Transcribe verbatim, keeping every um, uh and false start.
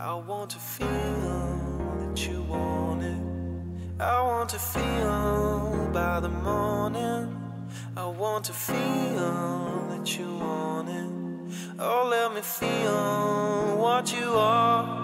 I want to feel that you want it. I want to feel by the morning. I want to feel that you want it. Oh, let me feel what you are.